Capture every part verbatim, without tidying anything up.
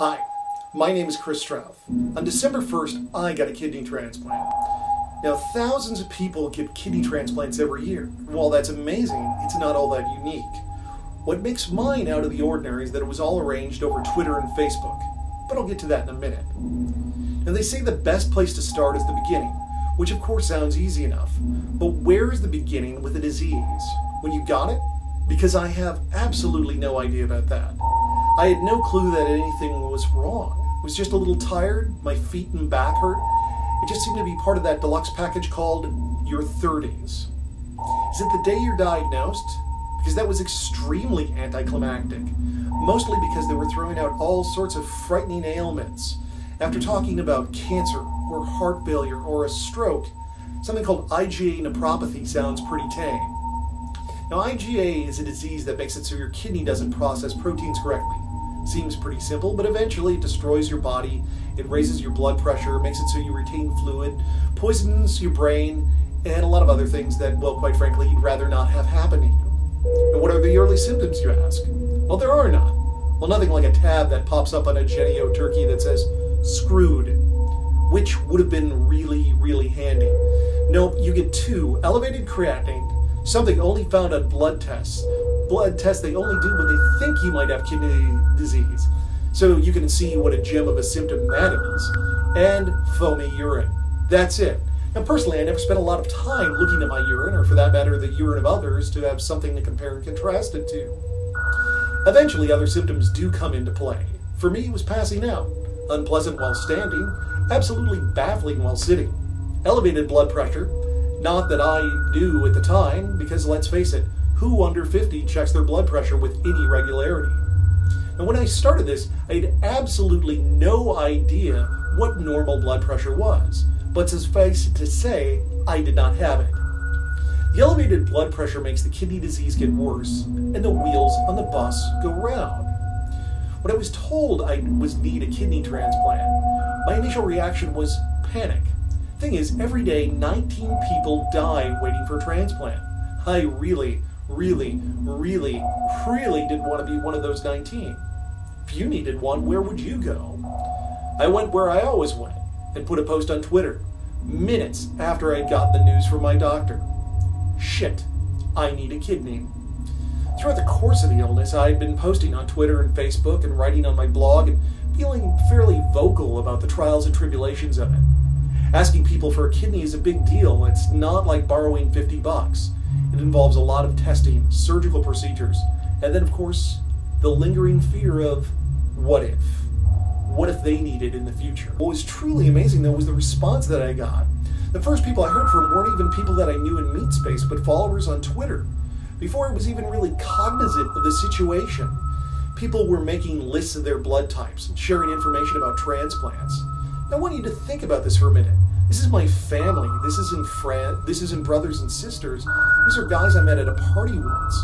Hi, my name is Chris Strouth. On December first, I got a kidney transplant. Now, thousands of people get kidney transplants every year. While that's amazing, it's not all that unique. What makes mine out of the ordinary is that it was all arranged over Twitter and Facebook. But I'll get to that in a minute. Now, they say the best place to start is the beginning, which of course sounds easy enough. But where is the beginning with a disease? When you got it? Because I have absolutely no idea about that. I had no clue that anything was wrong. I was just a little tired, my feet and back hurt. It just seemed to be part of that deluxe package called your thirties. Is it the day you're diagnosed? Because that was extremely anticlimactic, mostly because they were throwing out all sorts of frightening ailments. After talking about cancer or heart failure or a stroke, something called IgA nephropathy sounds pretty tame. Now, IgA is a disease that makes it so your kidney doesn't process proteins correctly. Seems pretty simple, but eventually it destroys your body, it raises your blood pressure, makes it so you retain fluid, poisons your brain, and a lot of other things that, well, quite frankly, you'd rather not have happen to you. And what are the early symptoms, you ask? Well, there are none. Well, nothing like a tab that pops up on a Genio turkey that says, screwed, which would have been really, really handy. Nope, you get two, elevated creatinine, something only found on blood tests. Blood tests they only do when they think you might have kidney disease. So you can see what a gem of a symptom that is. And foamy urine. That's it. Now personally, I never spent a lot of time looking at my urine, or for that matter, the urine of others, to have something to compare and contrast it to. Eventually, other symptoms do come into play. For me, it was passing out. Unpleasant while standing. Absolutely baffling while sitting. Elevated blood pressure. Not that I knew at the time, because let's face it, who under fifty checks their blood pressure with any regularity? And when I started this, I had absolutely no idea what normal blood pressure was, but suffice it to say, I did not have it. The elevated blood pressure makes the kidney disease get worse, and the wheels on the bus go round. When I was told I was need a kidney transplant, my initial reaction was panic. Thing is, every day nineteen people die waiting for a transplant. I really, really, really, really didn't want to be one of those nineteen. If you needed one, where would you go? I went where I always went and put a post on Twitter minutes after I got the news from my doctor. Shit, I need a kidney. Throughout the course of the illness, I had been posting on Twitter and Facebook and writing on my blog and feeling fairly vocal about the trials and tribulations of it. Asking people for a kidney is a big deal. It's not like borrowing fifty bucks. It involves a lot of testing, surgical procedures, and then, of course, the lingering fear of what if? What if they need it in the future? What was truly amazing, though, was the response that I got. The first people I heard from weren't even people that I knew in MeatSpace, but followers on Twitter. Before I was even really cognizant of the situation, people were making lists of their blood types and sharing information about transplants. I want you to think about this for a minute. This is my family. This isn't friends. This isn't brothers and sisters. These are guys I met at a party once.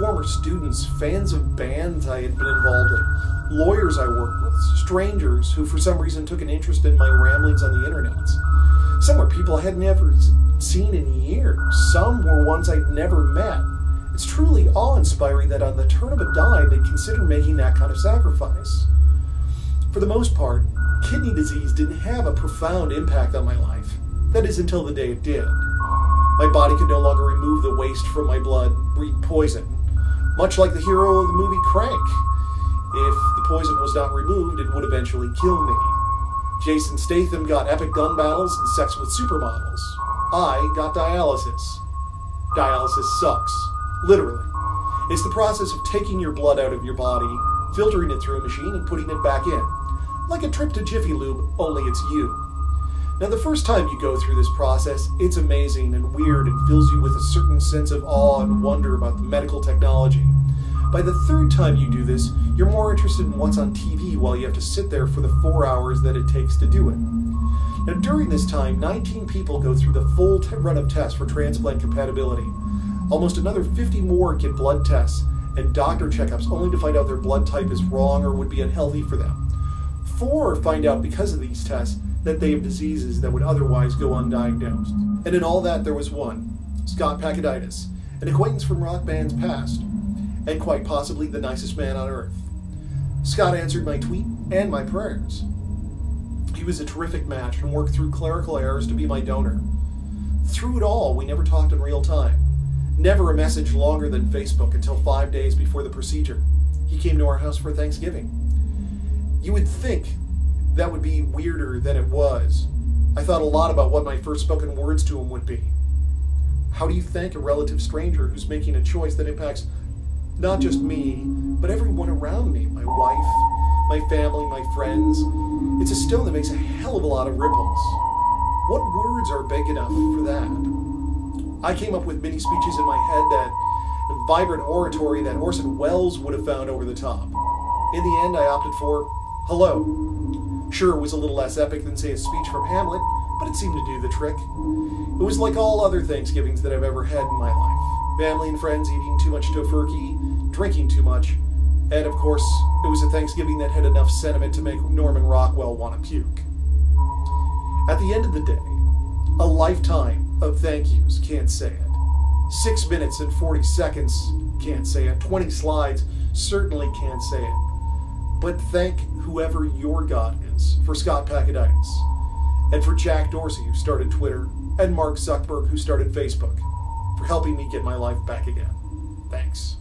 Former students, fans of bands I had been involved in, lawyers I worked with, strangers who for some reason took an interest in my ramblings on the internet. Some were people I had never seen in years. Some were ones I'd never met. It's truly awe-inspiring that on the turn of a dime they'd consider making that kind of sacrifice. For the most part, kidney disease didn't have a profound impact on my life. That is, until the day it did. My body could no longer remove the waste from my blood, breed poison. Much like the hero of the movie Crank. If the poison was not removed, it would eventually kill me. Jason Statham got epic gun battles and sex with supermodels. I got dialysis. Dialysis sucks. Literally. It's the process of taking your blood out of your body, filtering it through a machine, and putting it back in. Like a trip to Jiffy Lube, only it's you. Now, the first time you go through this process, it's amazing and weird and fills you with a certain sense of awe and wonder about the medical technology. By the third time you do this, you're more interested in what's on T V while you have to sit there for the four hours that it takes to do it. Now, during this time, nineteen people go through the full run of tests for transplant compatibility. Almost another fifty more get blood tests and doctor checkups only to find out their blood type is wrong or would be unhealthy for them. Four find out because of these tests that they have diseases that would otherwise go undiagnosed. And in all that, there was one, Scott Pacaditis, an acquaintance from rock band's past, and quite possibly the nicest man on earth. Scott answered my tweet and my prayers. He was a terrific match and worked through clerical errors to be my donor. Through it all, we never talked in real time. Never a message longer than Facebook until five days before the procedure. He came to our house for Thanksgiving. You would think that would be weirder than it was. I thought a lot about what my first spoken words to him would be. How do you thank a relative stranger who's making a choice that impacts not just me, but everyone around me? My wife, my family, my friends. It's a stone that makes a hell of a lot of ripples. What words are big enough for that? I came up with many speeches in my head that vibrant oratory that Orson Welles would have found over the top. In the end, I opted for hello. Sure, it was a little less epic than, say, a speech from Hamlet, but it seemed to do the trick. It was like all other Thanksgivings that I've ever had in my life. Family and friends eating too much tofurkey, drinking too much, and of course, it was a Thanksgiving that had enough sentiment to make Norman Rockwell want to puke. At the end of the day, a lifetime of thank yous can't say it. Six minutes and forty seconds can't say it. Twenty slides certainly can't say it. But thank whoever your God is for Scott Pacaditis, and for Jack Dorsey, who started Twitter, and Mark Zuckerberg, who started Facebook, for helping me get my life back again. Thanks.